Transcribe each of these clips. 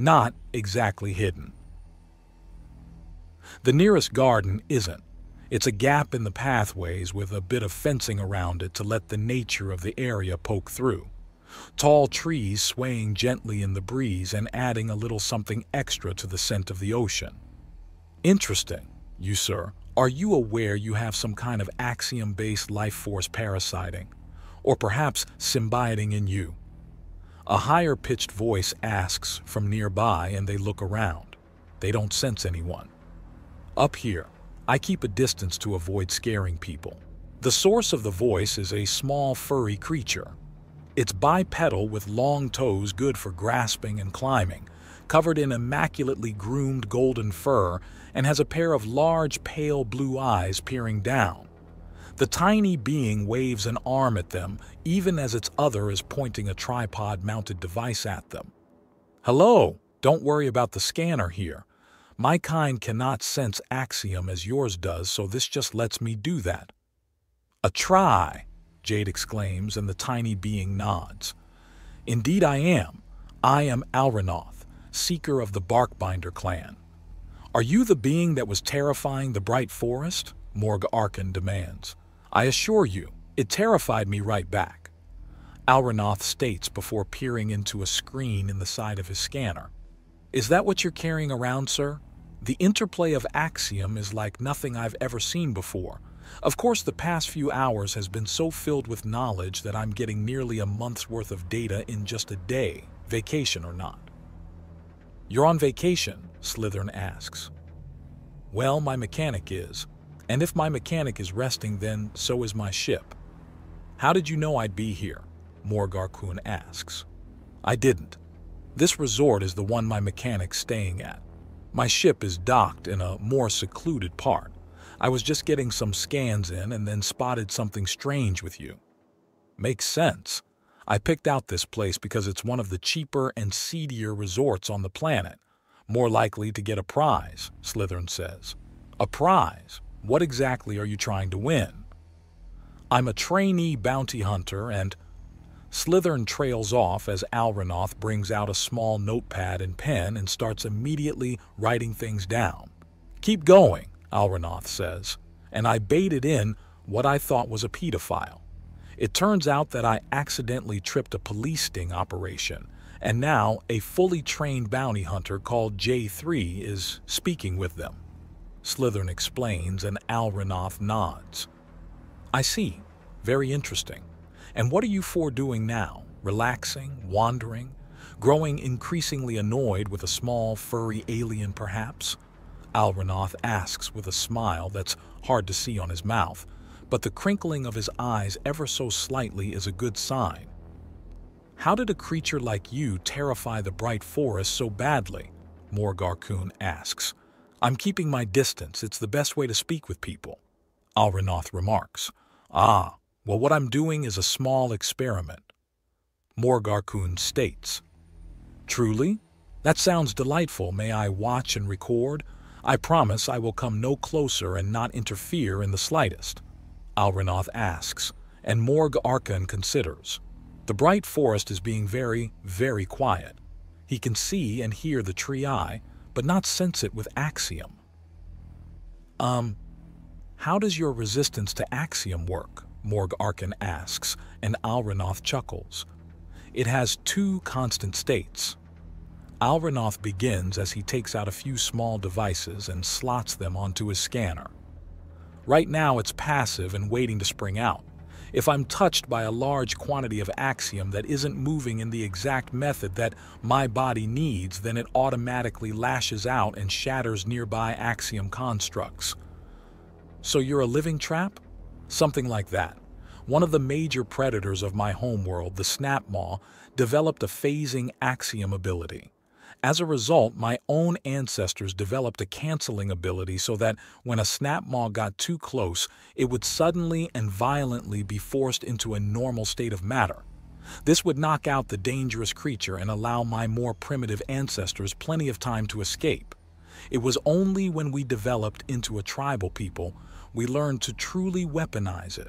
not exactly hidden. The nearest garden isn't. It's a gap in the pathways with a bit of fencing around it to let the nature of the area poke through. Tall trees swaying gently in the breeze and adding a little something extra to the scent of the ocean. Interesting, you sir. Are you aware you have some kind of axiom-based life force parasiting, or perhaps symbioting in you? A higher-pitched voice asks from nearby and they look around. They don't sense anyone. Up here, I keep a distance to avoid scaring people. The source of the voice is a small furry creature. It's bipedal with long toes good for grasping and climbing, covered in immaculately groomed golden fur, and has a pair of large pale blue eyes peering down. The tiny being waves an arm at them, even as its other is pointing a tripod-mounted device at them. Hello, don't worry about the scanner here. My kind cannot sense axiom as yours does, so this just lets me do that. A try, Jade exclaims, and the tiny being nods. Indeed I am. I am Alrenoth, seeker of the Barkbinder Clan. Are you the being that was terrifying the bright forest? Morgarkun demands. I assure you, it terrified me right back, Alrenoth states before peering into a screen in the side of his scanner. Is that what you're carrying around, sir? The interplay of axiom is like nothing I've ever seen before. Of course, the past few hours has been so filled with knowledge that I'm getting nearly a month's worth of data in just a day, vacation or not. You're on vacation? Slithern asks. Well, my mechanic is. And if my mechanic is resting, then so is my ship. How did you know I'd be here? Morgarkun asks. I didn't. This resort is the one my mechanic's staying at. My ship is docked in a more secluded part. I was just getting some scans in and then spotted something strange with you. Makes sense. I picked out this place because it's one of the cheaper and seedier resorts on the planet. More likely to get a prize, Slithern says. A prize? What exactly are you trying to win? I'm a trainee bounty hunter and... Slithern trails off as Alrenoth brings out a small notepad and pen and starts immediately writing things down. Keep going, Alrenoth says, and I baited in what I thought was a pedophile. It turns out that I accidentally tripped a police sting operation, and now a fully trained bounty hunter called J3 is speaking with them. Slithern explains and Alrenoth nods. I see. Very interesting. And what are you four doing now? Relaxing? Wandering? Growing increasingly annoyed with a small, furry alien, perhaps? Alrenoth asks with a smile that's hard to see on his mouth, but the crinkling of his eyes ever so slightly is a good sign. How did a creature like you terrify the bright forest so badly? Morgarkun asks. I'm keeping my distance. It's the best way to speak with people, Alrenoth remarks. Ah, well, what I'm doing is a small experiment, Morgarkun states. Truly? That sounds delightful. May I watch and record? I promise I will come no closer and not interfere in the slightest, Alrenoth asks, and Morgarkun considers. The bright forest is being very, very quiet. He can see and hear the tree, but not sense it with axiom. How does your resistance to axiom work? Morgarkun asks, and Alrenoth chuckles. It has two constant states. Alrenoth begins as he takes out a few small devices and slots them onto his scanner. Right now it's passive and waiting to spring out. If I'm touched by a large quantity of axiom that isn't moving in the exact method that my body needs, then it automatically lashes out and shatters nearby axiom constructs. So you're a living trap? Something like that. One of the major predators of my homeworld, the Snap Maw, developed a phasing axiom ability. As a result, my own ancestors developed a canceling ability so that when a Snap Maw got too close, it would suddenly and violently be forced into a normal state of matter. This would knock out the dangerous creature and allow my more primitive ancestors plenty of time to escape. It was only when we developed into a tribal people we learned to truly weaponize it.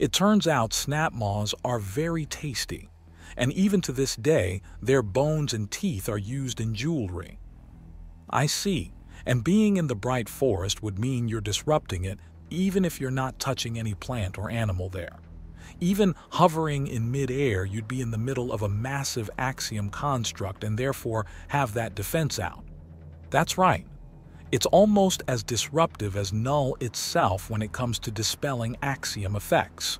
It turns out Snap Maws are very tasty. and even to this day, their bones and teeth are used in jewelry. I see, and being in the bright forest would mean you're disrupting it even if you're not touching any plant or animal there. Even hovering in mid-air, you'd be in the middle of a massive axiom construct and therefore have that defense out. That's right. It's almost as disruptive as Null itself when it comes to dispelling axiom effects.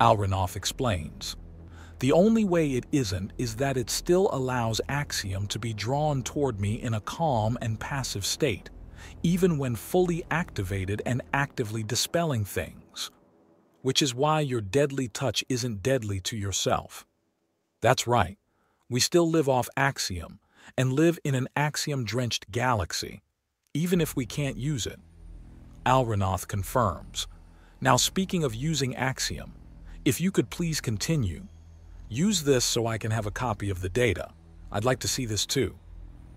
Alrenoth explains. The only way it isn't is that it still allows axiom to be drawn toward me in a calm and passive state, even when fully activated and actively dispelling things. Which is why your deadly touch isn't deadly to yourself. That's right. We still live off axiom, and live in an axiom-drenched galaxy, even if we can't use it. Alrenoth confirms. Now, speaking of using axiom, if you could please continue. Use this so I can have a copy of the data. I'd like to see this too.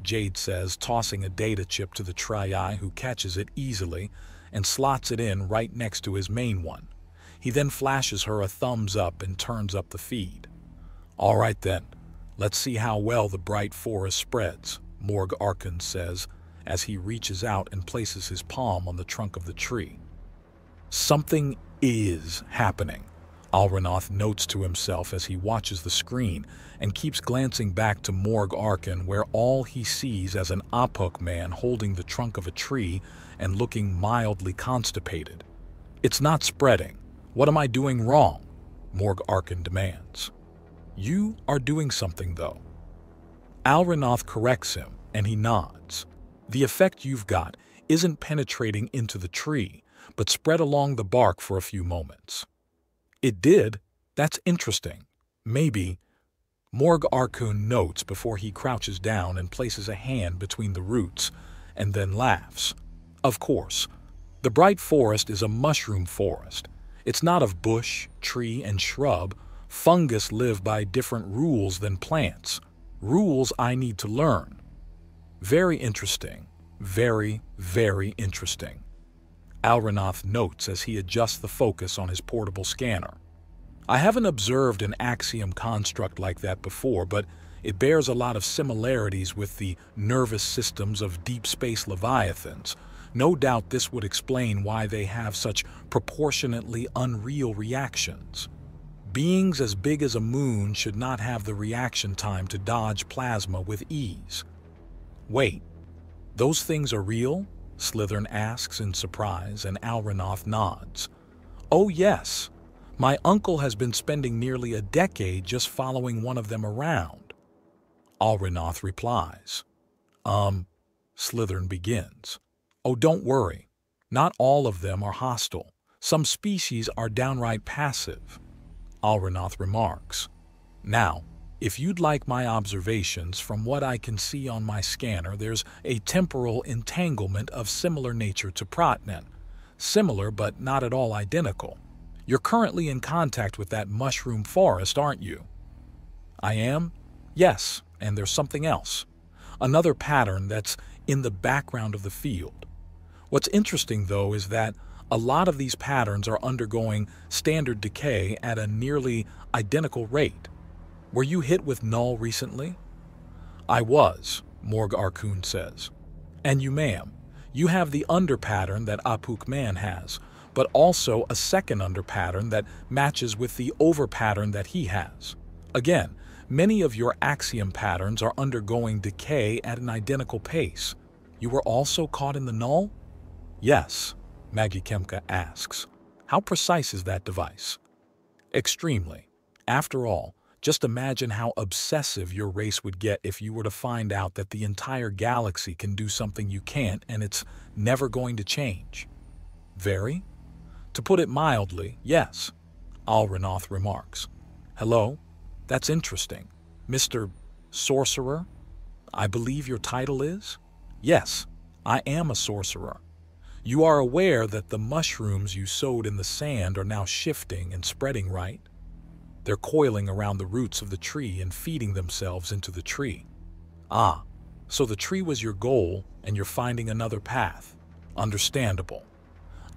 Jade says, tossing a data chip to the Tri-Eye, who catches it easily and slots it in right next to his main one. He then flashes her a thumbs up and turns up the feed. All right then, let's see how well the bright forest spreads, Morgarkun says, as he reaches out and places his palm on the trunk of the tree. Something is happening, Alrenoth notes to himself as he watches the screen and keeps glancing back to Morgarkun, where all he sees as an Apuk man holding the trunk of a tree and looking mildly constipated. It's not spreading. What am I doing wrong? Morgarkun demands. You are doing something, though. Alrenoth corrects him, and he nods. The effect you've got isn't penetrating into the tree, but spread along the bark for a few moments. It did? That's interesting. Maybe. Morgarkun notes before he crouches down and places a hand between the roots, and then laughs. Of course. The bright forest is a mushroom forest. It's not of bush, tree, and shrub. Fungus live by different rules than plants. Rules I need to learn. Very interesting. Very, very interesting. Alrenoth notes as he adjusts the focus on his portable scanner. I haven't observed an axiom construct like that before, but it bears a lot of similarities with the nervous systems of deep space leviathans. No doubt this would explain why they have such proportionately unreal reactions. Beings as big as a moon should not have the reaction time to dodge plasma with ease. Wait, those things are real? Slithern asks in surprise, and Alrenoth nods. Oh yes, my uncle has been spending nearly a decade just following one of them around. Alrenoth replies. Slithern begins. Oh, don't worry. Not all of them are hostile. Some species are downright passive, Alrenoth remarks. Now, if you'd like my observations, from what I can see on my scanner, there's a temporal entanglement of similar nature to Protnan. Similar, but not at all identical. You're currently in contact with that mushroom forest, aren't you? I am? Yes, and there's something else. Another pattern that's in the background of the field. What's interesting, though, is that a lot of these patterns are undergoing standard decay at a nearly identical rate. Were you hit with Null recently? I was, Morgarkun says. And you, ma'am, you have the under pattern that Apuk Man has, but also a second under pattern that matches with the over pattern that he has. Again, many of your axiom patterns are undergoing decay at an identical pace. You were also caught in the Null? Yes, Maggie Kemka asks. How precise is that device? Extremely. After all, just imagine how obsessive your race would get if you were to find out that the entire galaxy can do something you can't and it's never going to change. Very? To put it mildly, yes, Alrenoth remarks. Hello? That's interesting. Mr. Sorcerer? I believe your title is? Yes, I am a sorcerer. You are aware that the mushrooms you sowed in the sand are now shifting and spreading, right? They're coiling around the roots of the tree and feeding themselves into the tree. Ah, so the tree was your goal and you're finding another path. Understandable.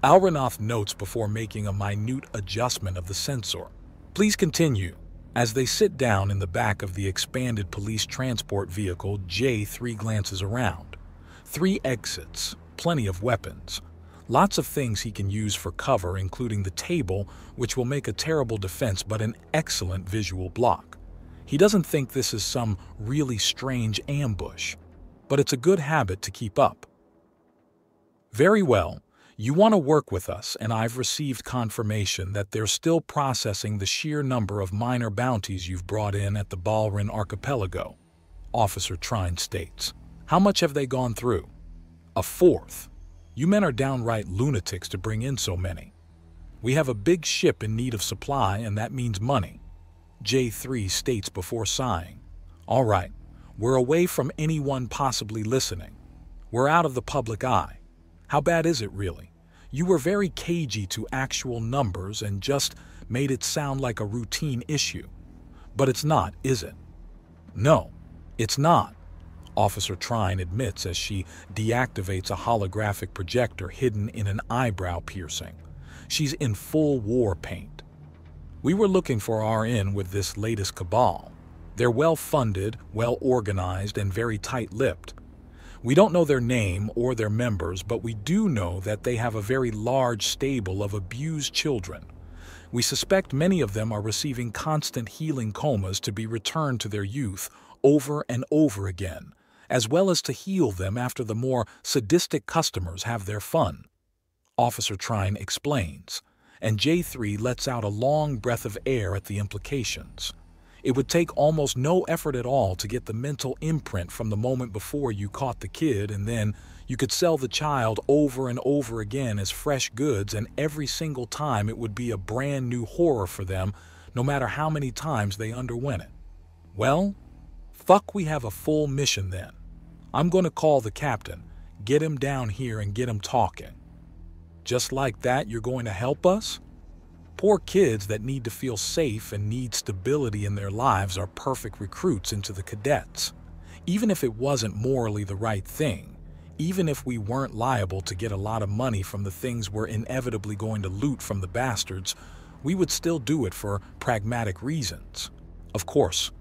Alrenoth notes before making a minute adjustment of the sensor. Please continue. As they sit down in the back of the expanded police transport vehicle, J3 glances around. 3 exits, plenty of weapons, lots of things he can use for cover, including the table, which will make a terrible defense but an excellent visual block. He doesn't think this is some really strange ambush, but it's a good habit to keep up. Very well. You want to work with us, and I've received confirmation that they're still processing the sheer number of minor bounties you've brought in at the Balrin Archipelago, Officer Trine states. How much have they gone through? 1/4. You men are downright lunatics to bring in so many. We have a big ship in need of supply, and that means money, J3 states before sighing. All right, we're away from anyone possibly listening. We're out of the public eye. How bad is it, really? You were very cagey to actual numbers and just made it sound like a routine issue. But it's not, is it? No, it's not, Officer Trine admits as she deactivates a holographic projector hidden in an eyebrow piercing. She's in full war paint. We were looking for our in with this latest cabal. They're well-funded, well-organized, and very tight-lipped. We don't know their name or their members, but we do know that they have a very large stable of abused children. We suspect many of them are receiving constant healing comas to be returned to their youth over and over again, as well as to heal them after the more sadistic customers have their fun, Officer Trine explains, and J3 lets out a long breath of air at the implications. It would take almost no effort at all to get the mental imprint from the moment before you caught the kid, and then you could sell the child over and over again as fresh goods, and every single time it would be a brand new horror for them, no matter how many times they underwent it. Well, fuck, we have a full mission then. I'm going to call the captain, get him down here and get him talking. Just like that, you're going to help us? Poor kids that need to feel safe and need stability in their lives are perfect recruits into the cadets. Even if it wasn't morally the right thing, even if we weren't liable to get a lot of money from the things we're inevitably going to loot from the bastards, we would still do it for pragmatic reasons. Of course,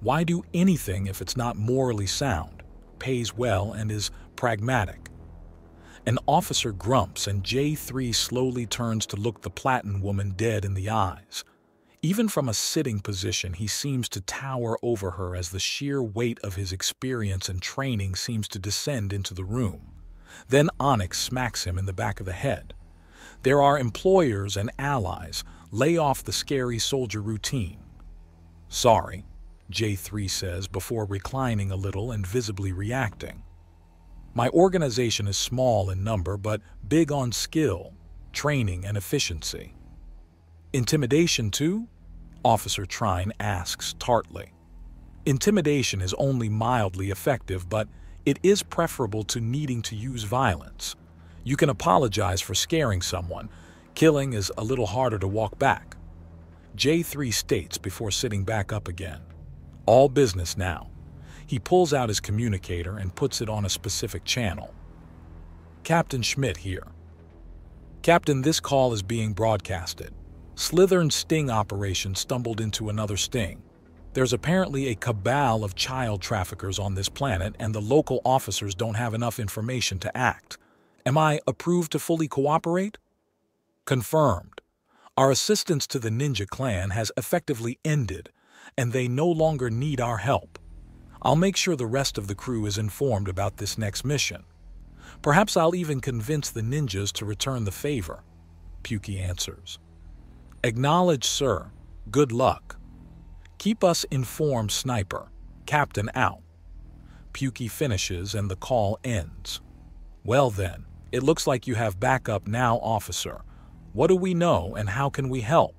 why do anything if it's not morally sound, pays well, and is pragmatic? An officer grumps, and J3 slowly turns to look the Platin woman dead in the eyes. Even from a sitting position, he seems to tower over her as the sheer weight of his experience and training seems to descend into the room. Then Onyx smacks him in the back of the head. There are employers and allies. Lay off the scary soldier routine. Sorry, J3 says before reclining a little and visibly reacting. My organization is small in number, but big on skill, training, and efficiency. Intimidation too? Officer Trine asks tartly. Intimidation is only mildly effective, but it is preferable to needing to use violence. You can apologize for scaring someone. Killing is a little harder to walk back. J3 states before sitting back up again. All business now. He pulls out his communicator and puts it on a specific channel. Captain Schmidt here. Captain, this call is being broadcasted. Slithern's sting operation stumbled into another sting. There's apparently a cabal of child traffickers on this planet, and the local officers don't have enough information to act. Am I approved to fully cooperate? Confirmed. Our assistance to the Ninja Clan has effectively ended, and they no longer need our help. I'll make sure the rest of the crew is informed about this next mission. Perhaps I'll even convince the ninjas to return the favor, Puky answers. Acknowledge, sir. Good luck. Keep us informed, sniper. Captain out. Puky finishes and the call ends. Well then, it looks like you have backup now, officer. What do we know and how can we help?